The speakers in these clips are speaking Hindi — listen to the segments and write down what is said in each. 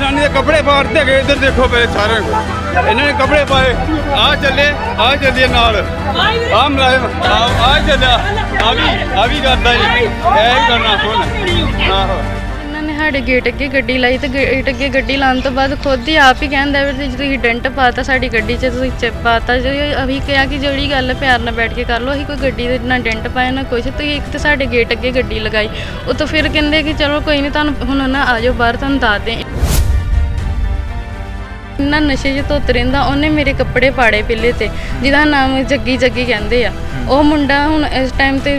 जनानी के कपड़े फाड़ते गए। इधर देखो पे सारे इन्होंने कपड़े पाए। आ चलिए नाल आम राम आ चलिया अभी करता जी यही करना फोन। साढ़े गेट अगे गड्डी लाई तो गेट अगे गड्डी लाने तो बाद खुद ही आप ही कहता है जो तुम डेंट पाता साड़ी गड्डी च पाता जो अभी क्या कि जोड़ी गल प्यार ना बैठ के कर लो। अभी कोई गड्डी ना डेंट पाया ना कुछ। तो एक तो साढ़े गेट अगे गड्डी लगाई वो तो फिर कहते कि चलो कोई नहीं तुम हूँ ना आ जाओ बाहर तुम दस दें। इन्ना नशे च धुत रहा उन्हें मेरे कपड़े पाड़े पहले तो जिदा नाम जग्गी जग्गी कहते आ। वह मुंडा हूँ इस टाइम तो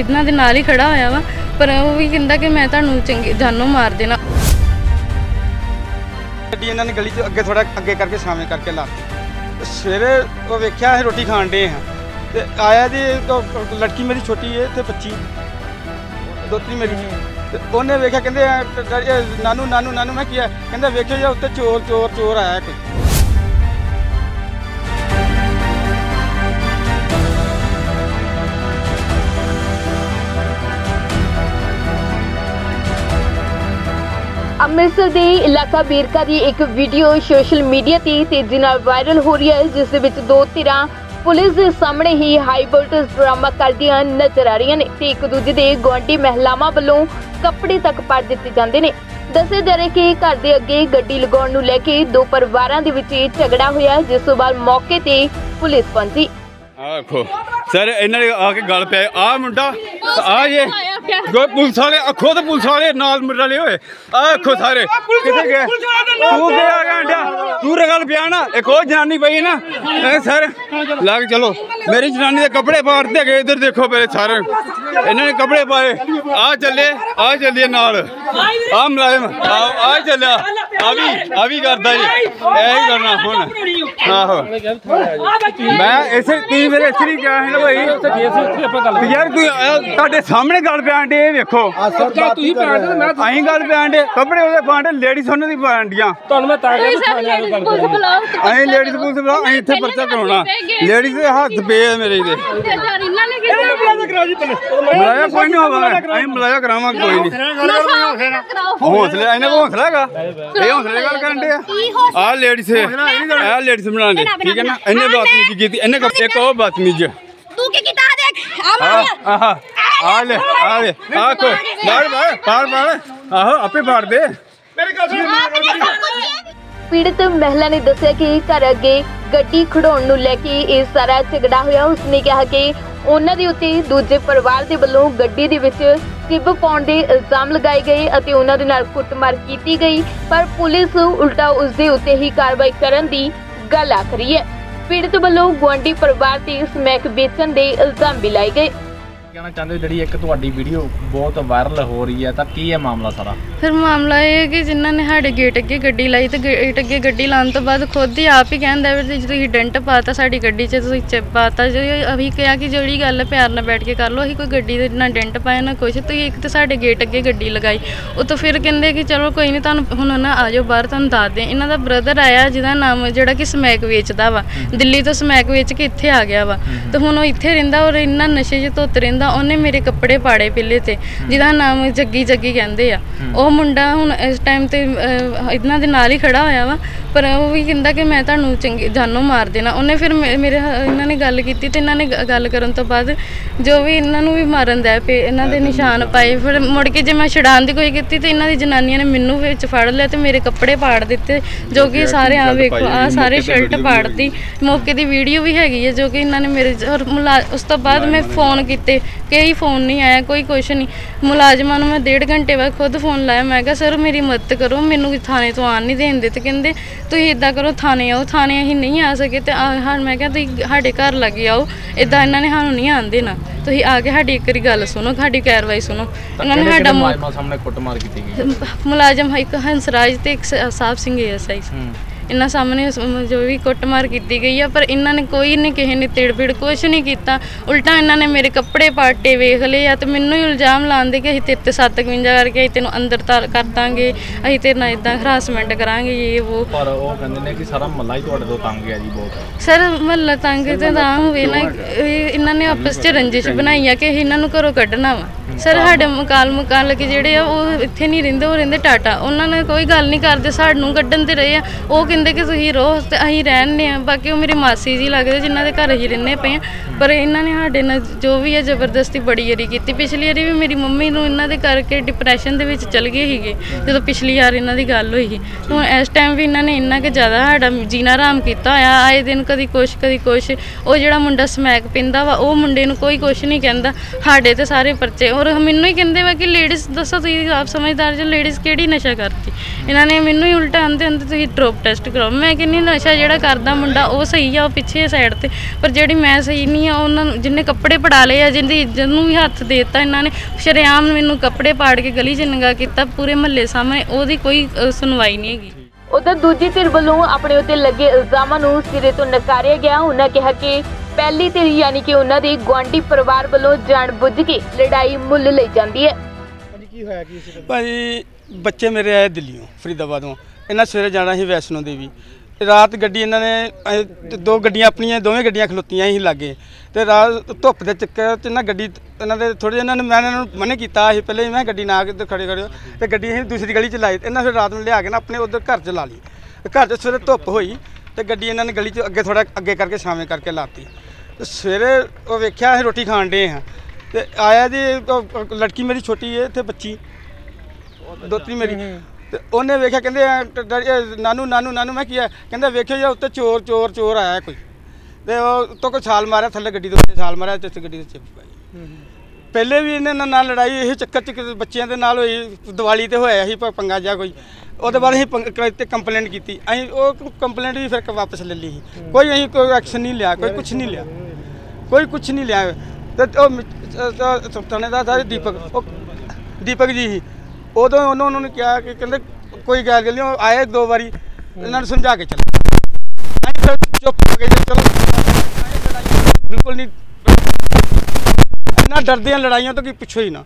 इन्हों के नाल ही खड़ा होया वा पर वो भी कहता कि मैं तुहानू चंगी जानू मार देना। इन्हों ने गली अगे थोड़ा अगे करके शामे करके ला सवेरे वो वेख्या अस रोटी खान डे हाँ तो आया जी तो लड़की मेरी छोटी है तो 25 दोती मेरी तो उन्हें वेख्या कहते नानू नानू नानू मैं किया कहता वेख्या जो उत्ते चोर चोर चोर आया कोई। अमृतसर के इलाका बेरका की एक वीडियो सोशल मीडिया से तेजी नाल वायरल हो रही है जिस विच दो धिरां पुलिस के सामने ही हाई वोल्टेज ड्रामा करदियां नजर आ रही ने ते एक दूजे के गुआढ़ी महिलावां वल्लों कपड़े तक पाड़ दिते जांदे ने। दस्सिया जा रहा है कि घर के अगे गड्डी लगाउण नूं लैके दो परिवारां दे विच झगड़ा होया जिस तों बाद मौके ते पुलिस पहुंची। सर इन्होंने आके गल पे आ मुंडा आ जे पुलिस वाले आखो तो पुलिस वाले नाल रले होए आखो सारे किथे गए तू गया घंटा तू गल पिया ना एक और जनानी पई ना सर लग चलो मेरी जनानी के कपड़े फाड़ते गए। इधर देखो पे सारे इन्होंने कपड़े पाए। आ चलिए नाल आ मुलाजम आ चलिया अभी करता जी यही करना फोन। आहो मैं इस तीन मेरे इस नहीं गया भाई यार तुहाडे सामने गल पैंडे वेखो अही गल पैंडे कपड़े उहदे पांडे लेडीज होने दी पांडियां अही लेडीज पुलिस बुला अही इत्थे पर्चा कराउणा लेडीज दे हत्थ पे मेरे दे मलाया कोई नहीं होगा अही मलाया करावां कोई नहीं हौसले इन्हां कोल हौसला हैगा ਇਹ ਹੌਸਲੇ ਗੱਲ ਕਰਨ ਦੇ ਆ ਲੇਡੀਜ਼ ਬਣਾਉਂਦੇ ਠੀਕ ਹੈ ਨਾ ਇਹਨੇ ਬਦਤਮੀਜ਼ੀ ਕੀਤੀ ਇਹਨੇ ਇੱਕ ਉਹ ਬਦਤਮੀਜ਼ ਤੂੰ ਕੀ ਕੀਤਾ ਦੇਖ ਆ ਮਾਰਿਆ ਆ ਲੈ ਆਖੋ ਮਾਰ ਆਹੋ ਆਪੇ ਫਾੜ ਦੇ ਮੇਰੇ ਕੋਲ। पीड़ित महिला ने दस्सिया कि घर अगे गड्डी खड़ाउण नूं लैके इह सारा झगड़ा होया। उसने कहा कि उन्हां दे उत्ते दूजे परिवार दे वल्लों गड्डी दे विच चिब पाउण दे इल्जाम लगाए गए अते उन्हां दे नाल कुटमार कीती गई पर पुलिस उल्टा उस दे उत्ते ही कार्रवाई करन दी गल आख रही है। पीड़ित वल्लों गुआंढी परिवार ते समैक बेचण दे इल्जाम भी लाए गए। कहना चाहते हो जी एक तुहाडी वीडियो बहुत वायरल हो रही है तो की है मामला सारा? फिर मामला ये है कि जिन्होंने साढ़े गेट अगे गड्डी लाई तो गेट अगे गड्डी लाने तो बाद खुद ही आप ही कहता है जो तुम डेंट पाता साड़ी गड्डी च पाता जो अभी क्या कि जोड़ी गल प्यार ना बैठ के कर लो। अभी कोई गड्डी ना डेंट पाया ना कुछ। तो एक तो साढ़े गेट अगे गड्डी लगाई वो तो फिर कहते कि चलो कोई नहीं तुम हूँ ना आ जाओ बाहर तुम दस दें। इन्हों का ब्रदर आया जिसका नाम जोड़ा कि समैक वेचता वा दिल्ली तो समैक वेच के इतने आ गया वा तो हूँ वो इतने रहा और इन्ना नशे च धुत रहा उन्हें मेरे कपड़े पाड़े पहले तो जिदा नाम जग्गी जग्गी कहते आ। वह मुंडा हूँ इस टाइम तो इन्हों के नाल ही खड़ा होया वा पर वो भी कहता कि मैं तुहानू चंगी जानों मार देना। उन्हें फिर मेरे इन्होंने गल की तो इन्होंने गल करन तो बाद जो भी इन्हों भी मारन दे पे इन्हों के निशान पाए। फिर मुड़ के जो मैं छुड़ाने की कोई की तो इन्हों की जनानिया ने मैनू विच फड़ लिया तो मेरे कपड़े फाड़ दिते जो कि सारे आ वेखो आ सारे शर्ट फाड़ती मौके की वीडियो भी हैगी है जो कि इन्होंने मेरे और उस तो बाद मैं फोन किए कई फोन नहीं आया कोई कुछ नहीं। मुलाजमान नूं मैं 1.5 घंटे बाद खुद फोन लाया मैं कहा सर मेरी मदद करो मैनू थाने तो आन नहीं देंदे तो कहते तुसीं इदां करो थाने आओ। थाने असीं नहीं आ सके तो मैं कहा तुसीं साडे घर लागे आओ इदां इन्हां ने सानूं नहीं आन देना तुसीं आके साडी इक बारी गल सुनो साडी कार्रवाई सुनो। इन्होंने साडा मुलाजम एक हंसराज ते एक साहब सिंह एएसआई इन्हों सामने जो भी कुटमार की गई है पर इन्होंने कोई नहीं किसी ने तिड़बिड़ कुछ नहीं किया। उल्टा इन्होंने मेरे कपड़े पाटे वेख ले या तो मैनू ही इल्जाम लाते कि असीं तेरे ते 57 करके असीं तेनों अंदर तार कर देंगे असीं तेरे नाल इदां हरासमेंट करांगे ये वो। पर ओह कहंदे ने कि सारा महल्ला ही तुहाडे तों तंग है जी बहुत। सर महल्ला तंग ते तां होवे ना इन्होंने आपस च रंजिश बनाई है कि इन्हों घरों कढना वा सर साढ़े मकालक जोड़े इत्थे नहीं रहिंदे, वो रहिंदे टाटा। उन्होंने कोई गल नहीं करते, सानू कड्ढन ते रहे हैं। वो कहिंदे कि तुसीं रहो ते असीं रहने आ। बाकी वो मेरी मासी जी लगदे जिन्हां दे घर असीं रहिंदे पे आं, पर इन्हां ने साडे नाल जो भी है जबरदस्ती बड़ी यारी कीती। पिछली यारी भी मेरी मम्मी नूं इन्हां दे करके डिप्रैशन दे विच चल गए सीगे जदों पिछली यार इन्हां दी गल होई। हुण इस टाइम भी इन्हां ने इन्ना कि ज़्यादा साडा जीना हराम कीता होया। आए दिन कदी कुछ कदी कुछ। वो जिहड़ा मुंडा समैक पींदा वा वो मुंडे नूं कोई कुछ नहीं कहंदा, साडे ते सारे परचे। और मैनू ही कहंदे वा कि लेडीज़ दस्सो तुसीं आप समझदार जो, लेडीज़ केड़ी नशा करदी। इन्हां ने मैनू ही उल्टा आंदे आंदे तुसीं ड्रॉप टेस्ट कराओ। मैं कहनी नशा जिहड़ा करदा मुंडा वो सही आ, वो पिछे साइड ते, पर जिहड़ी मैं सही नहीं आ। उन्हां जिन्ने कपड़े पड़ा लए आ, जिंदी इज्जत नूं भी हत्थ देता इन्हां ने। शरेआम मैनू कपड़े पाड़ के गली च नंगा कीता पूरे महल्ले सामने, ओहदी कोई सुनवाई नहीं हैगी। उधर दूजी धिर वालों अपने उत्ते लगे इल्जामां नूं सिरे तों नकारिया गया। उन्हां कहा कि पहली धिर यानी कि उन्हां दे गुआंढी परिवार वालों जाणबुझ के लड़ाई मुल लई जांदी है। भाई बच्चे मेरे आए दिल्लीओं फरीदाबादों, इन्हां सवेरे जाना ही वैष्णो देवी। रात गड्डी इन्हां ने दो गड्डियां अपनियां दोवें गड्डियां खलोतियां ही लागे ते रात धुप्प दे चक्कर च इन्हां गड्डी इन्हां दे थोड़े इन्हां ने मैं मना कीता ही पहले मैं गड्डी ना के खड़े खड़े ते गड्डी असीं दूसरी गली च लाई। इन्हां फिर रात नूं लिया के ना अपने उधर घर च ला ली। घर च सवेरे धुप्प होई तो गड्डी इन्हां ने गली च अगे थोड़ा अगे करके छावें करके लाती। सवेरे ओह वेख्या असीं रोटी खाण डे हां ते आया जी लड़की मेरी छोटी है इत्थे बच्ची दोती मेरी तो उन्हें वेख्या कहते नानू नानू नानू मैं किया कहते वेख्यो यार उत्ते चोर चोर चोर आया कोई ते तो कोई छाल मारा थल्ले गड्डी दे छाल मारा ते गड्डी चिप पाई। पहले भी इन्हें ना लड़ाई इस चक्कर च बच्चों के नाल होई। दिवाली ते होया ही पंगा जा कोई, उसदे बाद असीं कंपलेंट की असीं ओह कंपलेंट भी फिर वापस ले ली ही। कोई असीं कोई एक्शन नहीं लिया, कोई कुछ नहीं लिया, कोई कुछ नहीं लिया। तो थानेदार दीपक जी ही उदों उन्होंने कहा कि कहते कोई गल नहीं। आए दो बारी इन्होंने समझा के चले, चुप हो गए। चलो बिल्कुल नहीं इन्ना डरदियां लड़ाइयां तो कि पिछो ही ना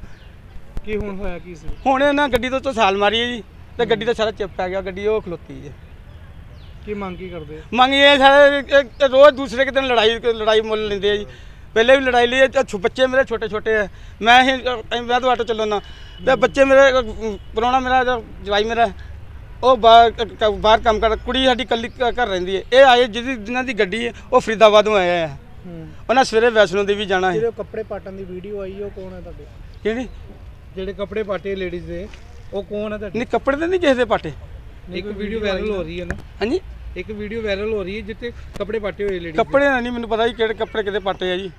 कि हुण होया की सी। हुण इन्हां गड्डी तो छाल मारी है जी ते गड्डी दा सारा चिप पै गया। गड्डी ओह खलोती है कि मंग की करदे मंग ये सारे रोज़ दूसरे के दिन लड़ाई मुल लैंदे आ जी। पहले भी लड़ाई ली है। बच्चे मेरे छोटे छोटे है, मैं तो आटो चलाना तो बच्चे मेरे परौना मेरा जवाई मेरा वो बाहर काम कर, कुड़ी साड़ी कली घर रही है। ये आए जिन्होंने गड्डी है वह फरीदाबाद में आया है। उन्हें सवेरे वैष्णो देवी जाना है। कपड़े पाटन की वीडियो आई है कौन है? जेडे कपड़े पाटे लेडीज़ के वो कौन है? नहीं कपड़े तो नहीं किसी पाटे। एक वीडियो वायरल हो रही है ना? हाँ जी एक वीडियो वायरल हो रही है जिते कपड़े पाटे हुए लेडीज़। कपड़े नहीं मैंने पता ही केड़े कपड़े कितने पाटे है जी।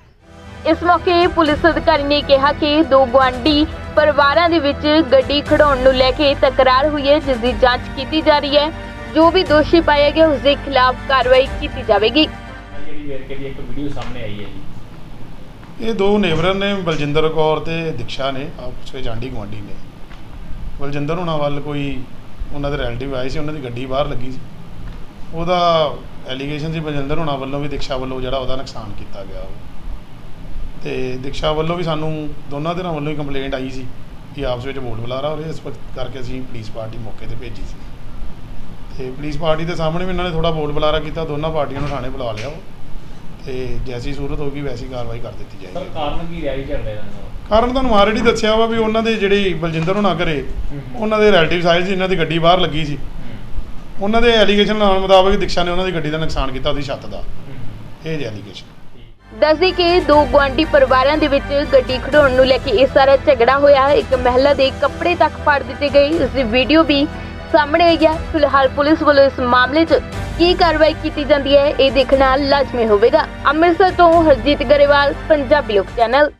इस मौके पुलिस अधिकारी ने कहा कि दो गुआंढी परिवारों के विच गड्डी खड़ाउण नूं लेके तकरार हुई है, जिसकी जांच की जा रही है। जो भी दोषी पाया गया उसके खिलाफ कार्रवाई की जाएगी। ये दो नेवरों ने बलजिंदर कौर ते दीक्षा ने आपस में जांडी गुआंढी ने बलजिंदर होना वाल कोई उन्होंने रिलेटिव आए थे, उन्होंने गड्डी बाहर लगी सी। ਉਹਦਾ ਐਲੀਗੇਸ਼ਨ ਸੀ ਬਲਜਿੰਦਰ ਹੋਣਾ ਵੱਲੋਂ ਵੀ ਦਿਕਸ਼ਾ ਵੱਲੋਂ ਜਿਹੜਾ ਉਹਦਾ ਨੁਕਸਾਨ ਕੀਤਾ ਗਿਆ ਤੇ ਦਿਕਸ਼ਾ ਵੱਲੋਂ ਵੀ ਸਾਨੂੰ ਦੋਨਾਂ ਦੇ ਨਾਲ ਵੱਲੋਂ ਹੀ ਕੰਪਲੇਂਟ ਆਈ ਸੀ ਕਿ ਆਪਸ ਵਿੱਚ ਬੋਲ ਬੁਲਾਰਾ ਹੋ ਰਿਹਾ। ਇਸ ਕਰਕੇ ਅਸੀਂ ਪੁਲਿਸ ਪਾਰਟੀ ਮੌਕੇ ਤੇ ਭੇਜੀ ਸੀ ਤੇ ਪੁਲਿਸ ਪਾਰਟੀ ਦੇ ਸਾਹਮਣੇ ਵੀ ਇਹਨਾਂ ਨੇ ਥੋੜਾ ਬੋਲ ਬੁਲਾਰਾ ਕੀਤਾ। ਦੋਨਾਂ ਪਾਰਟੀਆਂ ਨੂੰ ਥਾਣੇ ਬੁਲਾ ਲਿਆ ਤੇ ਜੈਸੀ ਸੂਰਤ ਹੋਗੀ ਵੈਸੀ ਕਾਰਵਾਈ ਕਰ ਦਿੱਤੀ ਜਾਏਗੀ। ਸਰ ਕਾਰਨ ਕੀ ਰਿਹਾ ਜੀ ਝਗੜੇ ਦਾ? ਕਾਰਨ ਤੁਹਾਨੂੰ ਆਲਰੇਡੀ ਦੱਸਿਆ ਵਾ ਵੀ ਉਹਨਾਂ ਦੇ ਜਿਹੜੇ ਬਲਜਿੰਦਰ ਹੋਣਾ ਘਰੇ ਉਹਨਾਂ ਦੇ ਰਿਲੇਟਿਵਸ ਆਏ ਸੀ, ਇਹਨਾਂ ਦੀ ਗੱਡੀ ਬਾਹਰ ਲੱਗੀ ਸੀ। उन्होंने एलीगेशन लाने मुताबिक दीक्षा ने उन्होंने गड्डी का नुकसान किया, उसकी छत का। यह एलीगेशन दस दी के दो गुआंढी परिवारों के विच गड्डी खड़ाउण नूं लेके इस सारा झगड़ा होया। एक महिला के कपड़े तक फाड़ दिए गए, उसकी वीडियो भी सामने आई है। फिलहाल पुलिस वालों इस मामले च की कार्रवाई की जाती है ये देखना लाजमी होगा। अमृतसर तो हरजीत ग्रेवाल, पंजाबी लोक चैनल।